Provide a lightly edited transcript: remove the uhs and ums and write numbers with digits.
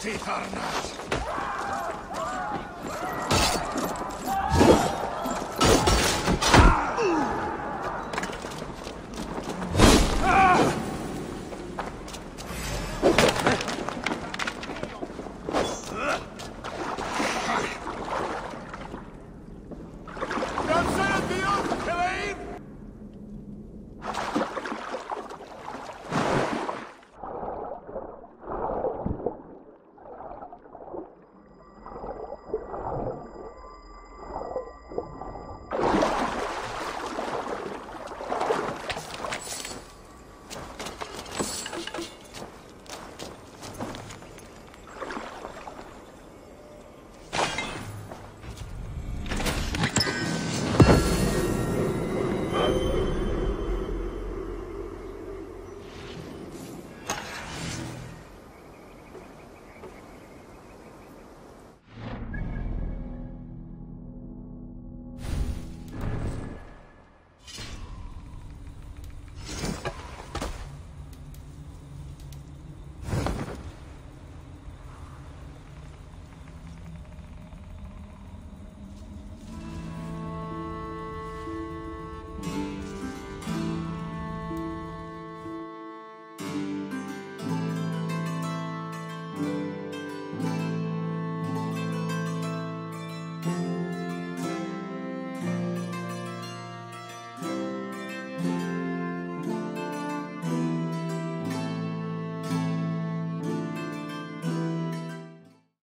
Teeth are not.